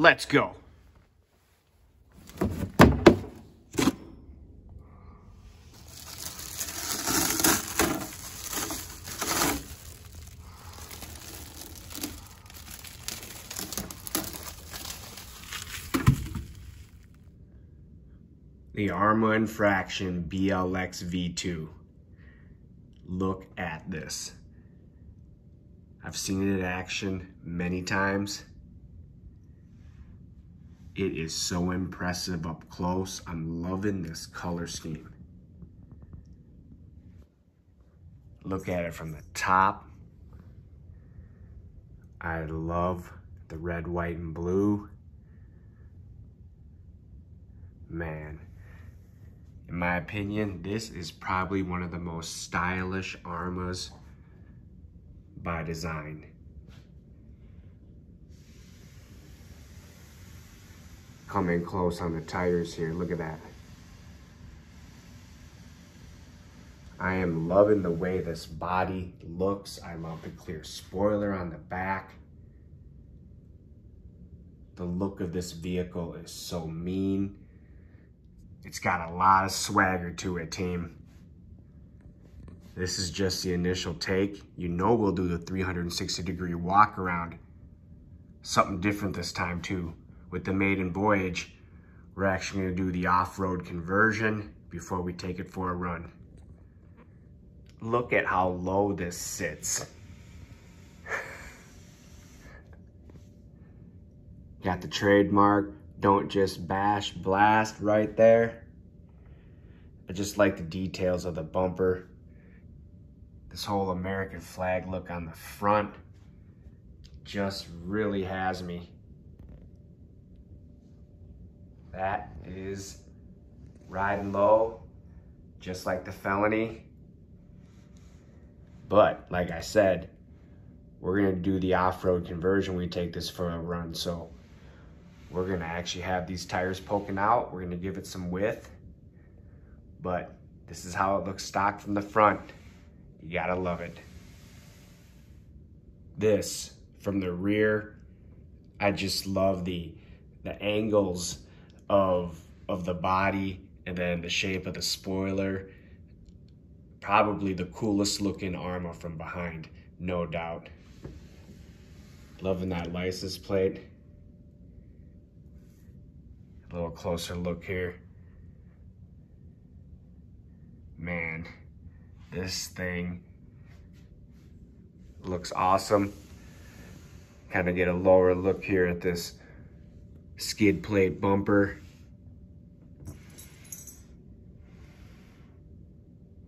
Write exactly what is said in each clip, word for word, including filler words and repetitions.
Let's go. The Arrma Infraction B L X V two. Look at this. I've seen it in action many times. It is so impressive up close. I'm loving this color scheme. Look at it from the top. I love the red, white, and blue. Man, in my opinion, this is probably one of the most stylish Arrmas by design. Come in close on the tires here. Look at that. I am loving the way this body looks. I love the clear spoiler on the back. The look of this vehicle is so mean. It's got a lot of swagger to it, team. This is just the initial take. You know we'll do the three hundred sixty degree walk around. Something different this time too. With the maiden voyage, we're actually gonna do the off-road conversion before we take it for a run. Look at how low this sits. Got the trademark, don't just bash, blast right there. I just like the details of the bumper. This whole American flag look on the front just really has me. That is riding low, just like the Felony. But like I said, we're gonna do the off-road conversion. We take this for a run. So we're gonna actually have these tires poking out. We're gonna give it some width, but this is how it looks stock from the front. You gotta love it. This from the rear, I just love the, the angles of of the body and then the shape of the spoiler. Probably the coolest looking Arrma from behind, no doubt. Loving that license plate. A little closer look here. Man, this thing looks awesome. Kind of get a lower look here at this skid plate bumper.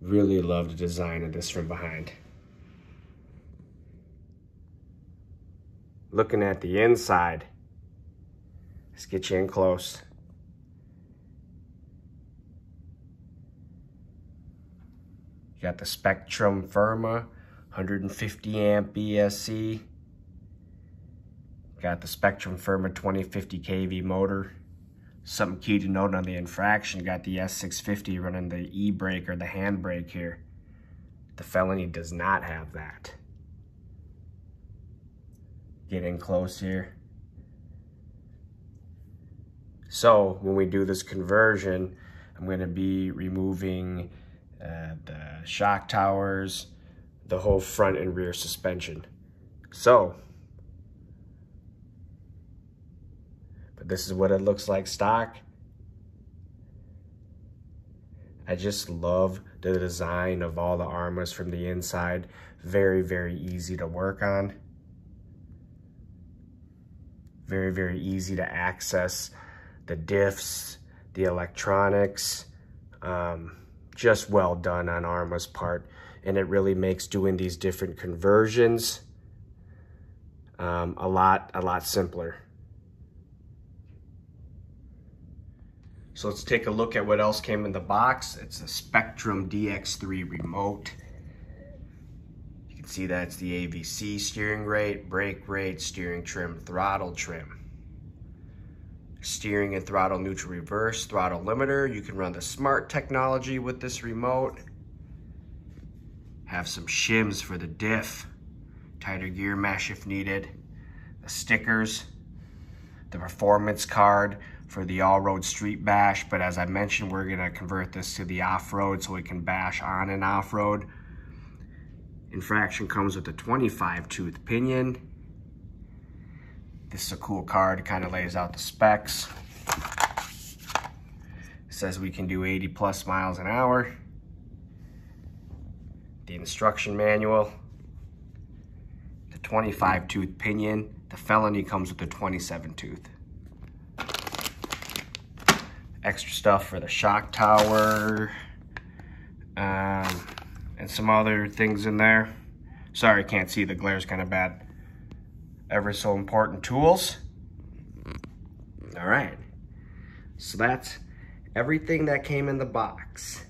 Really love the design of this from behind. Looking at the inside, let's get you in close. You got the Spektrum Firma one hundred fifty amp B S C. Got the Spektrum Firma twenty fifty K V motor. Something key to note on the Infraction, got the S six fifty running the e-brake or the hand brake here. The Felony does not have that. Get in close here. So when we do this conversion, I'm gonna be removing uh, the shock towers, the whole front and rear suspension. So, this is what it looks like stock. I just love the design of all the Arrmas from the inside. Very, very easy to work on. Very, very easy to access the diffs, the electronics. Um, just well done on Arrma's part. And it really makes doing these different conversions um, a lot, a lot simpler. So let's take a look at what else came in the box. It's a Spektrum D X three remote. You can see that's the A V C steering rate, brake rate, steering trim, throttle trim. Steering and throttle neutral reverse, throttle limiter. You can run the smart technology with this remote. Have some shims for the diff, tighter gear mesh if needed, the stickers. the performance card for the all-road street bash, but as I mentioned, we're gonna convert this to the off-road so we can bash on and off-road. Infraction comes with a twenty-five tooth pinion. This is a cool card, kind of lays out the specs. It says we can do eighty plus miles an hour. The instruction manual, the twenty-five tooth pinion. The felony comes with the twenty-seven tooth. Extra stuff for the shock tower, um, and some other things in there. Sorry, can't see, the glare's kind of bad. Ever so important tools. All right, so that's everything that came in the box.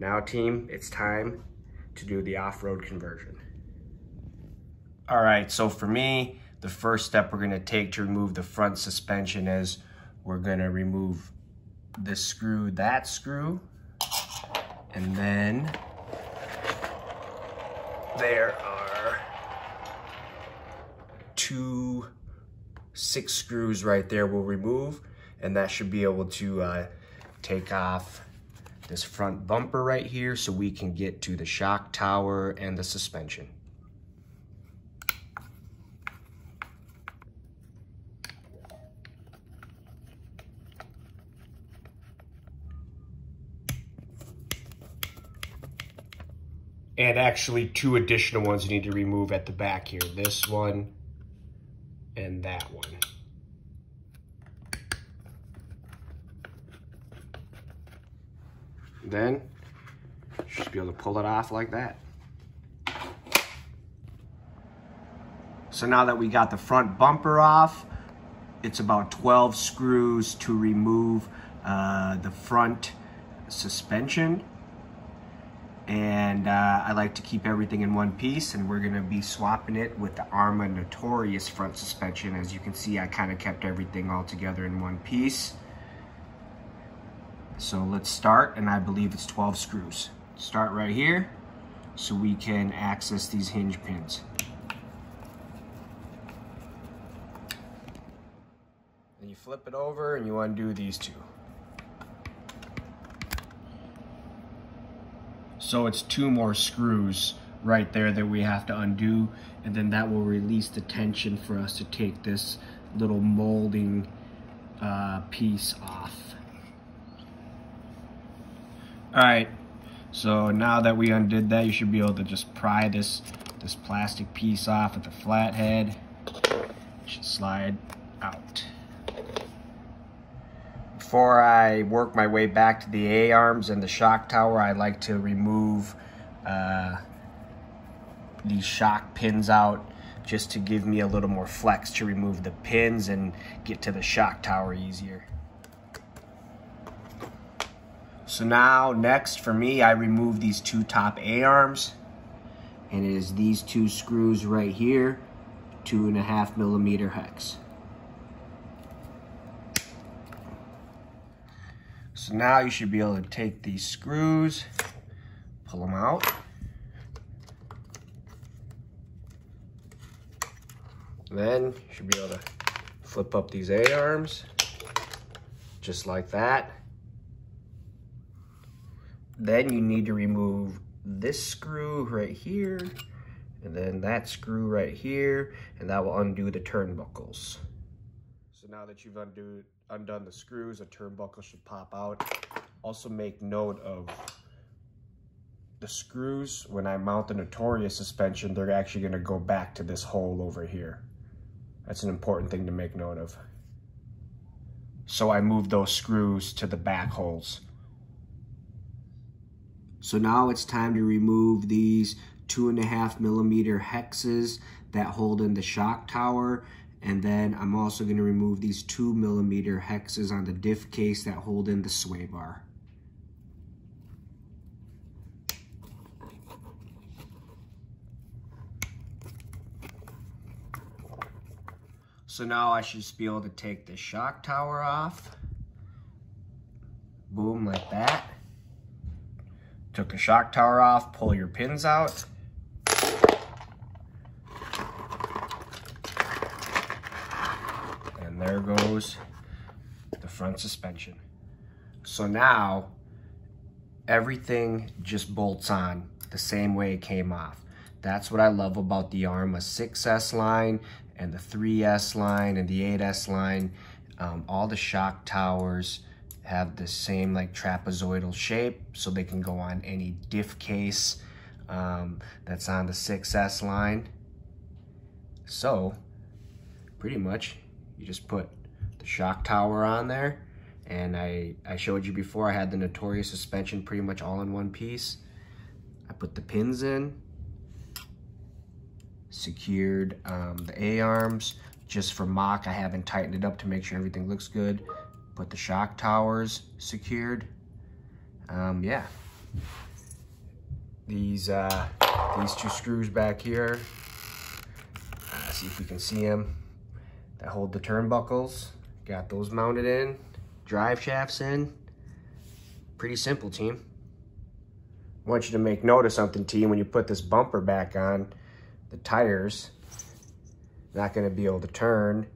Now team, it's time to do the off-road conversion. All right, so for me, the first step we're gonna take to remove the front suspension is we're gonna remove this screw, that screw, and then there are two, six screws right there we'll remove, and that should be able to uh, take off this front bumper right here so we can get to the shock tower and the suspension. And actually two additional ones you need to remove at the back here. This one and that one. Then you should be able to pull it off like that. So now that we got the front bumper off, it's about twelve screws to remove uh, the front suspension. And uh, I like to keep everything in one piece, and we're gonna be swapping it with the Arma Notorious front suspension. As you can see, I kind of kept everything all together in one piece. So let's start, and I believe it's twelve screws. Start right here so we can access these hinge pins. Then you flip it over and you undo these two. So it's two more screws right there that we have to undo, and then that will release the tension for us to take this little molding uh, piece off. All right, so now that we undid that, you should be able to just pry this, this plastic piece off with a flathead. It should slide out. Before I work my way back to the A-arms and the shock tower, I like to remove uh, these shock pins out just to give me a little more flex to remove the pins and get to the shock tower easier. So now next for me, I remove these two top A-arms, and it is these two screws right here, two and a half millimeter hex. So now you should be able to take these screws, pull them out. Then you should be able to flip up these A-arms, just like that. Then you need to remove this screw right here, and then that screw right here, and that will undo the turnbuckles. So now that you've undo, undone the screws, a turnbuckle should pop out. Also make note of the screws. When I mount the Notorious suspension, they're actually gonna go back to this hole over here. That's an important thing to make note of. So I moved those screws to the back holes. So now it's time to remove these two and a half millimeter hexes that hold in the shock tower. And then I'm also going to remove these two millimeter hexes on the diff case that hold in the sway bar. So now I should just be able to take the shock tower off. Boom, like that. Took the shock tower off, pull your pins out. there goes the front suspension. So now everything just bolts on the same way it came off. That's what I love about the Arrma six S line and the three S line and the eight S line. Um, all the shock towers have the same like trapezoidal shape, so they can go on any diff case um, that's on the six S line. So pretty much you just put the shock tower on there, and I, I showed you before I had the Notorious suspension pretty much all in one piece. I put the pins in, secured um, the A-arms. Just for mock, I haven't tightened it up to make sure everything looks good. Put the shock towers secured. Um, yeah. These uh, these two screws back here, uh, see if we can see them, that hold the turnbuckles. Got those mounted in, drive shafts in. Pretty simple, team. I want you to make note of something, team. When you put this bumper back on, the tires, not gonna be able to turn.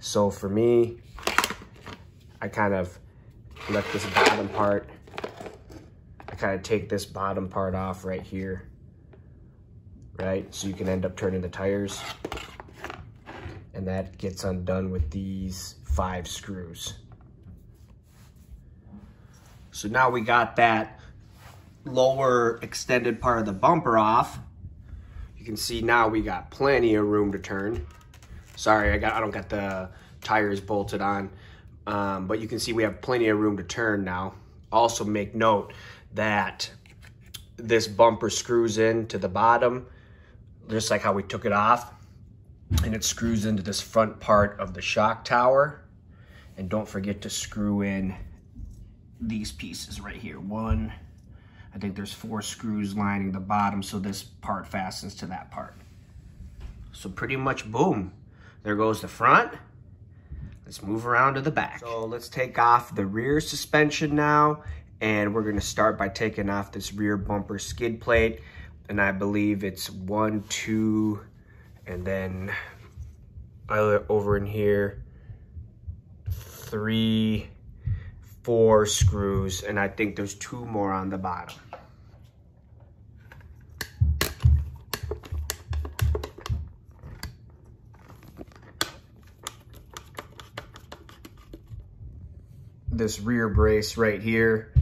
So for me, I kind of let this bottom part, I kind of take this bottom part off right here, right? So you can end up turning the tires. And that gets undone with these five screws. So now we got that lower extended part of the bumper off. You can see now we got plenty of room to turn. Sorry, I got I don't got the tires bolted on, um, but you can see we have plenty of room to turn now. Also make note that this bumper screws in to the bottom, just like how we took it off, and it screws into this front part of the shock tower. And don't forget to screw in these pieces right here. One, I think there's four screws lining the bottom, so this part fastens to that part. So pretty much, boom, there goes the front. Let's move around to the back. So let's take off the rear suspension now, and we're gonna start by taking off this rear bumper skid plate, and I believe it's one, two, and then over in here, three, four screws, and I think there's two more on the bottom. This rear brace right here,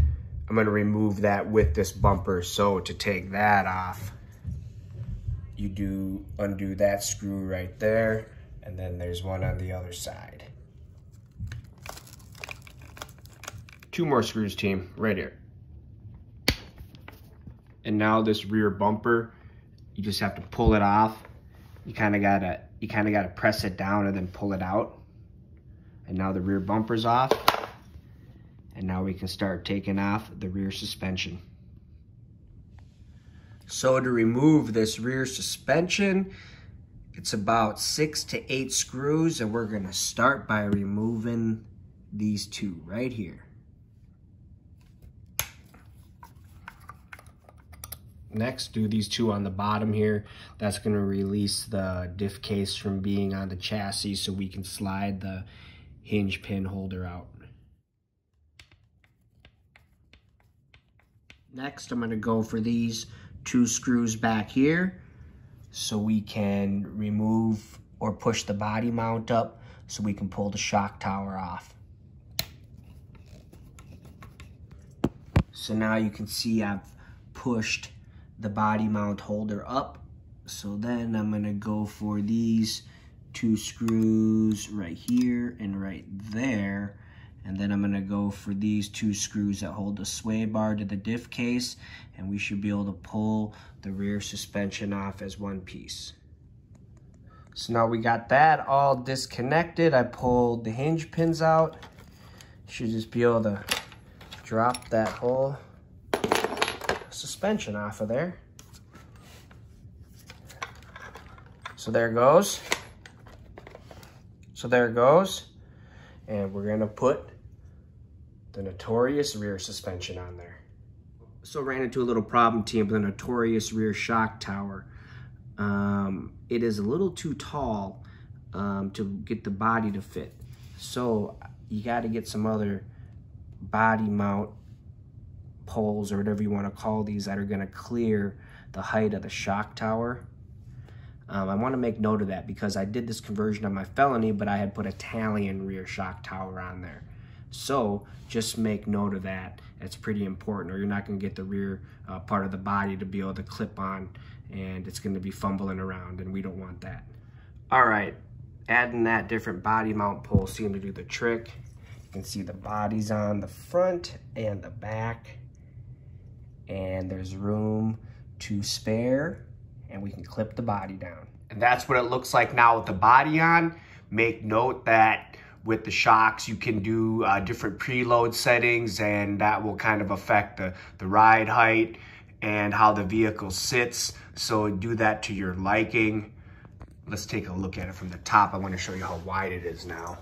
I'm gonna remove that with this bumper. So to take that off, you do undo that screw right there, and then there's one on the other side. Two more screws, team, right here. And now this rear bumper, you just have to pull it off. You kind of gotta, you kind of gotta press it down and then pull it out. And now the rear bumper's off. And now we can start taking off the rear suspension. So to remove this rear suspension, it's about six to eight screws, and we're gonna start by removing these two right here. Next, do these two on the bottom here. That's going to release the diff case from being on the chassis, so we can slide the hinge pin holder out. Next, I'm going to go for these two screws back here, so we can remove or push the body mount up, so we can pull the shock tower off. So now you can see I've pushed the body mount holder up. So then I'm gonna go for these two screws right here and right there. And then I'm gonna go for these two screws that hold the sway bar to the diff case, and we should be able to pull the rear suspension off as one piece. So now we got that all disconnected. I pulled the hinge pins out. Should just be able to drop that hole suspension off of there. So there goes. So there goes. And we're gonna put the Notorious rear suspension on there. So ran into a little problem, team, with the Notorious rear shock tower. Um, it is a little too tall um, to get the body to fit. So you got to get some other body mount poles or whatever you want to call these that are going to clear the height of the shock tower. Um, I want to make note of that because I did this conversion on my Felony, but I had put Italian rear shock tower on there. So just make note of that. That's pretty important, or you're not going to get the rear uh, part of the body to be able to clip on, and it's going to be fumbling around, and we don't want that. All right, adding that different body mount pole seemed to do the trick. You can see the bodies on the front and the back, and there's room to spare, and we can clip the body down. And that's what it looks like now with the body on. Make note that with the shocks, you can do uh, different preload settings, and that will kind of affect the, the ride height and how the vehicle sits. So do that to your liking. Let's take a look at it from the top. I want to show you how wide it is now.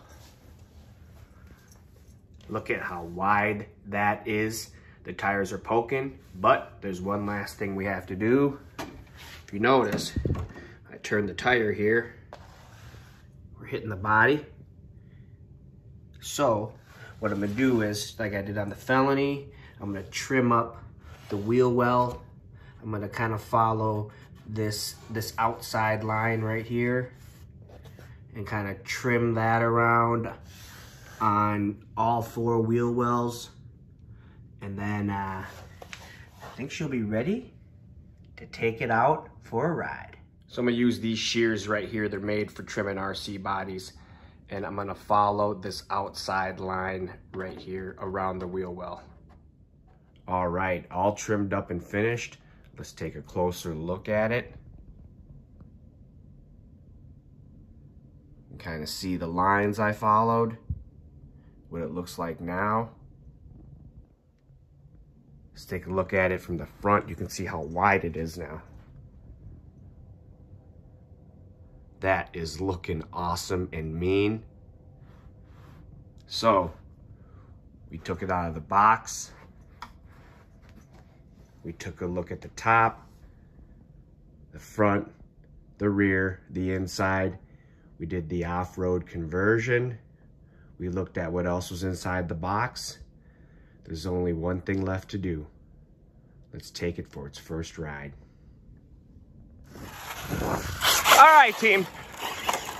Look at how wide that is. The tires are poking, but there's one last thing we have to do. If you notice, I turn the tire here, we're hitting the body. So what I'm gonna do is, like I did on the Felony, I'm gonna trim up the wheel well. I'm gonna kind of follow this, this outside line right here and kind of trim that around on all four wheel wells. And then uh, I think she'll be ready to take it out for a ride. So I'm gonna use these shears right here. They're made for trimming R C bodies. And I'm gonna follow this outside line right here around the wheel well. All right, all trimmed up and finished. Let's take a closer look at it. Kind of see the lines I followed, what it looks like now. Let's take a look at it from the front. You can see how wide it is now. That is looking awesome and mean. So we took it out of the box. We took a look at the top, the front, the rear, the inside. We did the off-road conversion. We looked at what else was inside the box. There's only one thing left to do. Let's take it for its first ride. All right, team.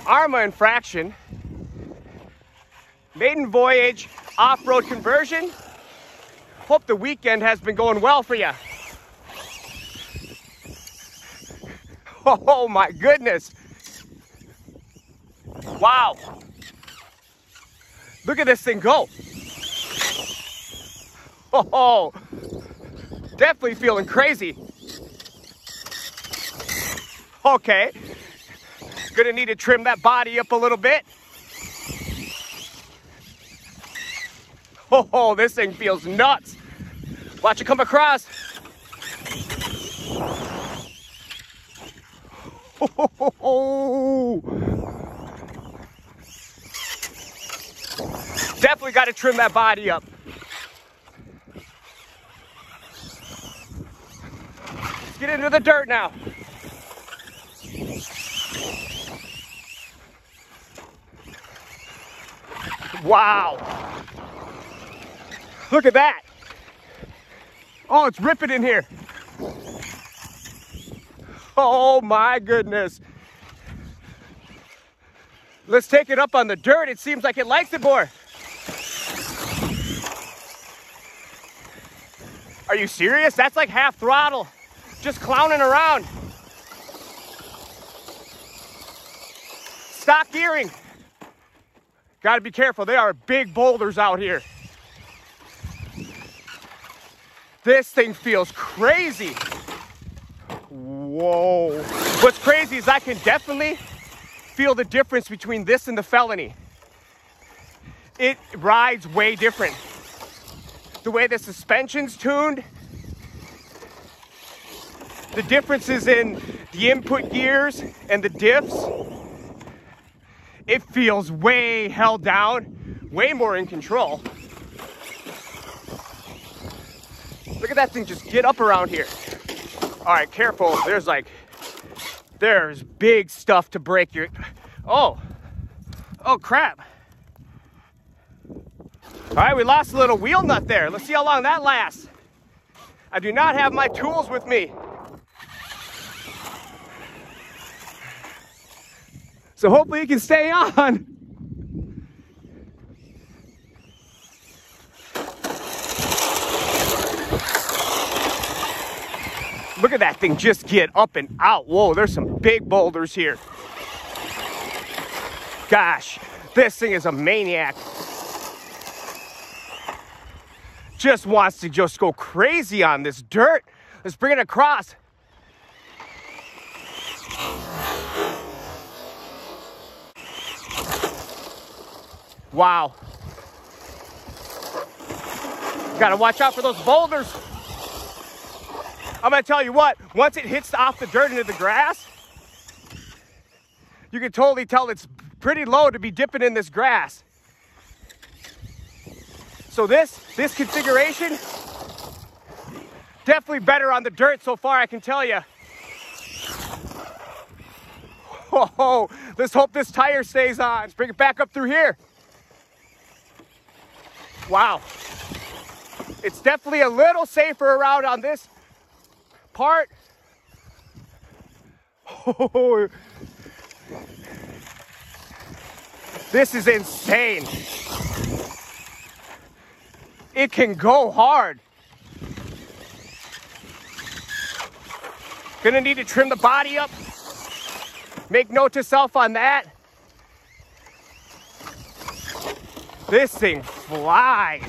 Arrma Infraction. Maiden voyage, off-road conversion. Hope the weekend has been going well for you. Oh my goodness. Wow. Look at this thing go. Oh, definitely feeling crazy. Okay, gonna need to trim that body up a little bit. Oh, this thing feels nuts. Watch it come across. Oh, definitely got to trim that body up. Get into the dirt now. Wow. Look at that. Oh, it's ripping in here. Oh my goodness. Let's take it up on the dirt. It seems like it likes it more. Are you serious? That's like half throttle. Just clowning around. Stock gearing. Gotta be careful. They are big boulders out here. This thing feels crazy. Whoa. What's crazy is I can definitely feel the difference between this and the Felony. It rides way different. The way the suspension's tuned, the differences in the input gears and the diffs, it feels way held down, way more in control. Look at that thing just get up around here. All right, careful. There's like, there's big stuff to break your, oh, oh crap. All right, we lost a little wheel nut there. Let's see how long that lasts. I do not have my tools with me. So hopefully you can stay on. Look at that thing just get up and out. Whoa, there's some big boulders here. Gosh, this thing is a maniac. Just wants to just go crazy on this dirt. Let's bring it across. Wow. Gotta watch out for those boulders. I'm gonna tell you what, once it hits off the dirt into the grass, you can totally tell it's pretty low to be dipping in this grass. So this, this configuration, definitely better on the dirt so far, I can tell you. Oh, let's hope this tire stays on. Let's bring it back up through here. Wow. It's definitely a little safer around on this part. Oh, this is insane. It can go hard. Gonna need to trim the body up. Make note to self on that. This thing flies.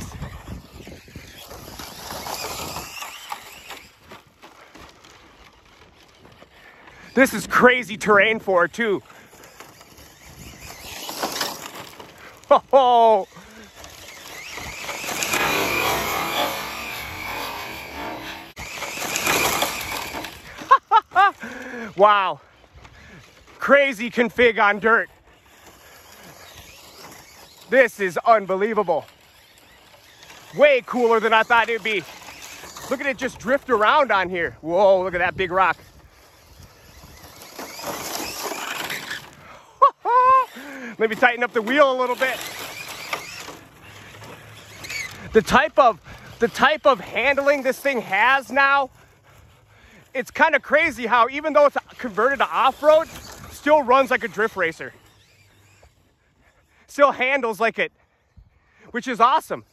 This is crazy terrain for it too. Oh. Wow. Crazy config on dirt. This is unbelievable. Way cooler than I thought it'd be. Look at it just drift around on here. Whoa, look at that big rock. Maybe tighten up the wheel a little bit. The type of, the type of handling this thing has now, it's kind of crazy how even though it's converted to off-road, still runs like a drift racer. Still handles like it, which is awesome.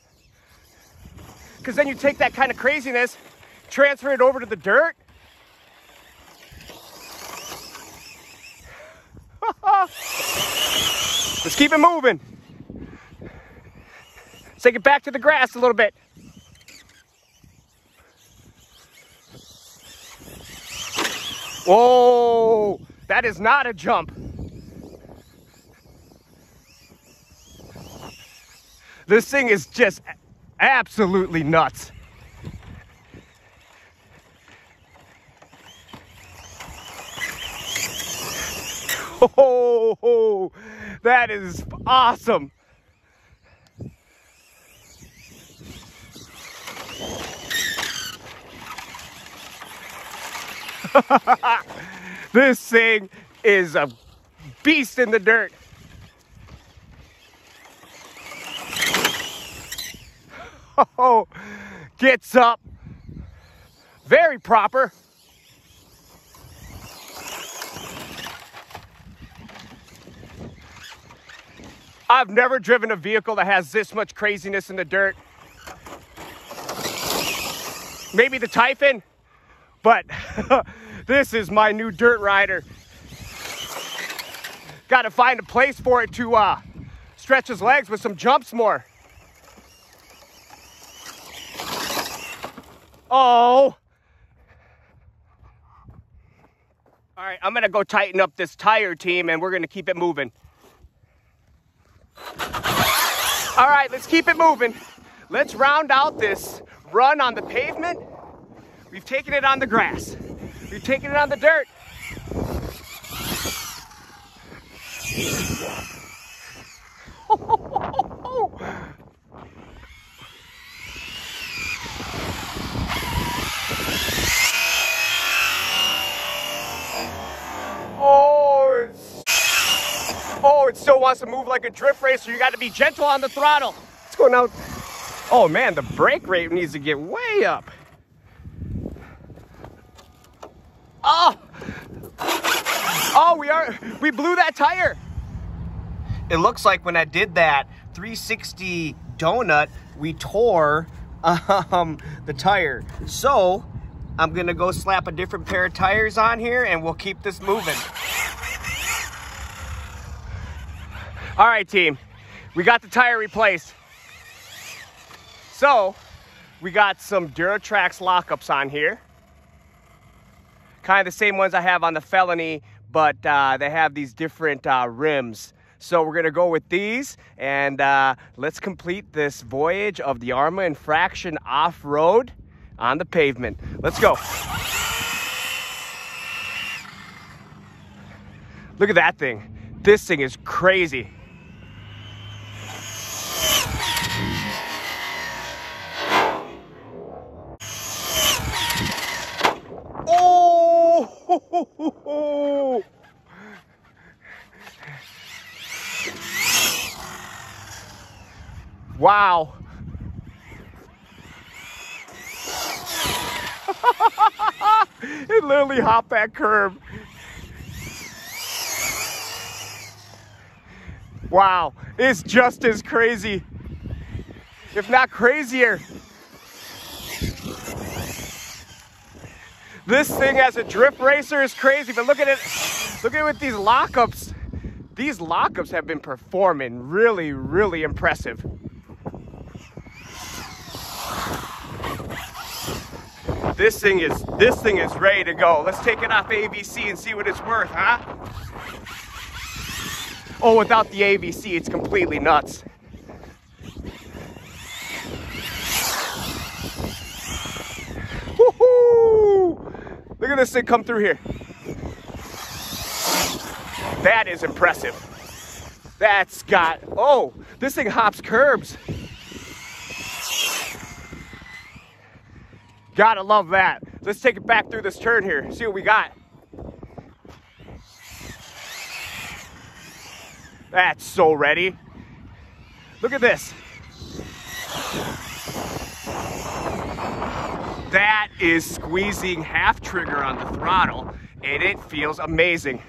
Because then you take that kind of craziness, transfer it over to the dirt. Let's keep it moving. Let's take it back to the grass a little bit. Whoa, that is not a jump. This thing is just absolutely nuts. Oh, that is awesome. This thing is a beast in the dirt. Oh, gets up very proper. I've never driven a vehicle that has this much craziness in the dirt. Maybe the Typhon, but this is my new dirt rider. Got to find a place for it to uh, stretch his legs with some jumps more. Oh. All right, I'm going to go tighten up this tire team and we're going to keep it moving. All right, let's keep it moving. Let's round out this run on the pavement. We've taken it on the grass. We've taken it on the dirt. Oh, oh, oh, oh. Oh, it still wants to move like a drift racer. You got to be gentle on the throttle. It's going out. Oh man, the brake rate needs to get way up. Oh! Oh, we are, we blew that tire. It looks like when I did that three sixty donut, we tore um, the tire. So I'm gonna go slap a different pair of tires on here and we'll keep this moving. All right, team, we got the tire replaced. So we got some Duratrax lockups on here. Kind of the same ones I have on the Felony, but uh, they have these different uh, rims. So we're gonna go with these and uh, let's complete this voyage of the Arrma Infraction off-road on the pavement. Let's go. Look at that thing. This thing is crazy. Oh! Wow. It literally hopped that curb. Wow, it's just as crazy, if not crazier. This thing as a drift racer is crazy, but look at it, look at it with these lockups. These lockups have been performing really, really impressive. This thing is, this thing is ready to go. Let's take it off A V C and see what it's worth, huh? Oh, without the A V C, it's completely nuts. Woohoo! Look at this thing come through here. That is impressive. That's got, oh, this thing hops curbs. Gotta love that. Let's take it back through this turn here, see what we got. That's so ready. Look at this. That is squeezing half trigger on the throttle, and it feels amazing.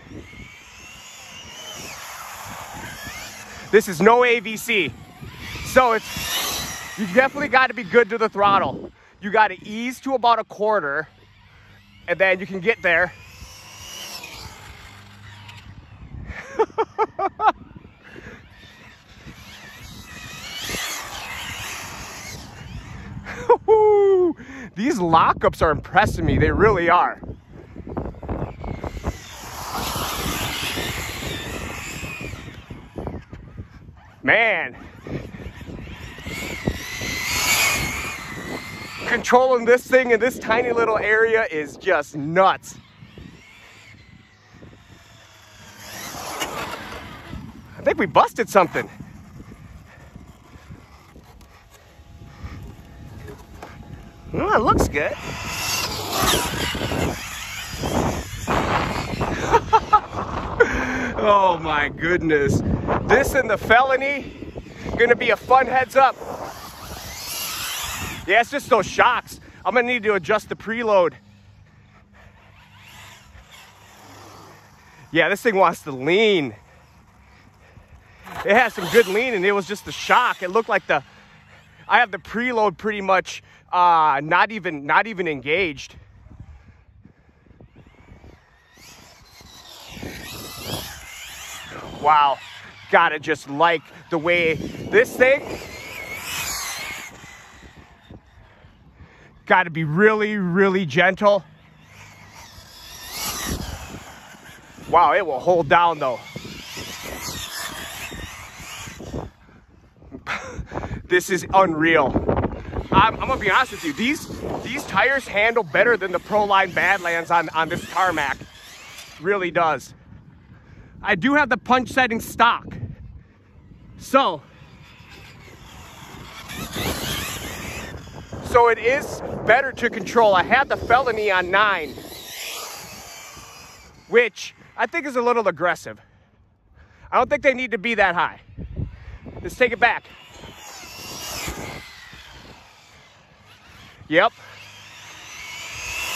This is no A V C, so it's, you definitely got to be good to the throttle. You got to ease to about a quarter, and then you can get there. These lockups are impressing me. They really are. Man. Controlling this thing in this tiny little area is just nuts. I think we busted something. Well, it looks good. Oh my goodness. This and the Felony, gonna be a fun heads up. Yeah, it's just those shocks. I'm gonna need to adjust the preload. Yeah, this thing wants to lean. It has some good lean and it was just the shock. It looked like the, I have the preload pretty much uh, not even, not even engaged. Wow, gotta just like the way this thing, gotta be really, really gentle. Wow, it will hold down though. This is unreal. I'm, I'm gonna be honest with you. These these tires handle better than the Proline Badlands on, on this tarmac. Really does. I do have the punch setting stock. So, so it is better to control. I had the Felony on nine, which I think is a little aggressive. I don't think they need to be that high. Let's take it back. Yep.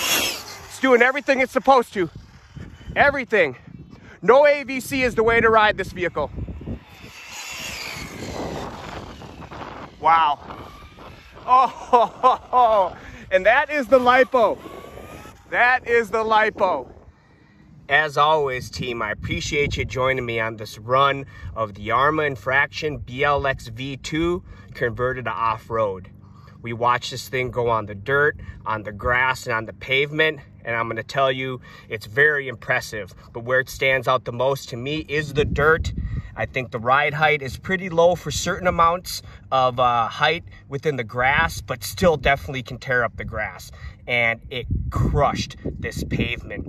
It's doing everything it's supposed to. Everything. No A V C is the way to ride this vehicle. Wow. Oh, ho, ho, ho. And that is the lipo. That is the lipo. As always, team, I appreciate you joining me on this run of the Arrma Infraction B L X V two converted to off-road. We watched this thing go on the dirt, on the grass, and on the pavement, and I'm going to tell you, it's very impressive. But where it stands out the most to me is the dirt. I think the ride height is pretty low for certain amounts of uh, height within the grass, but still definitely can tear up the grass. And it crushed this pavement.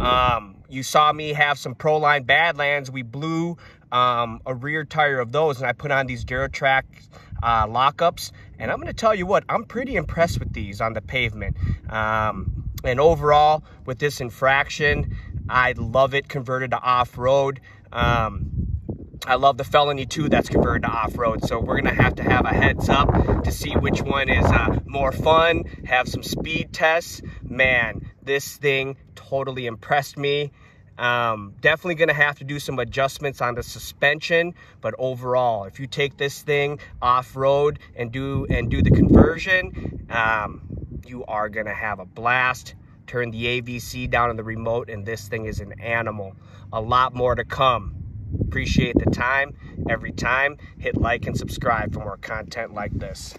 Um, you saw me have some Proline Badlands. We blew um, a rear tire of those, and I put on these Duratrax uh, lockups. And I'm going to tell you what, I'm pretty impressed with these on the pavement. Um, and overall, with this infraction, I love it converted to off-road. Um, I love the Felony too that's converted to off-road, so we're going to have to have a heads up to see which one is uh, more fun, have some speed tests. Man, this thing totally impressed me. Um, definitely going to have to do some adjustments on the suspension, but overall, if you take this thing off-road and do, and do the conversion, um, you are going to have a blast. Turn the A V C down on the remote, and this thing is an animal. A lot more to come. Appreciate the time every time. Hit like and subscribe for more content like this.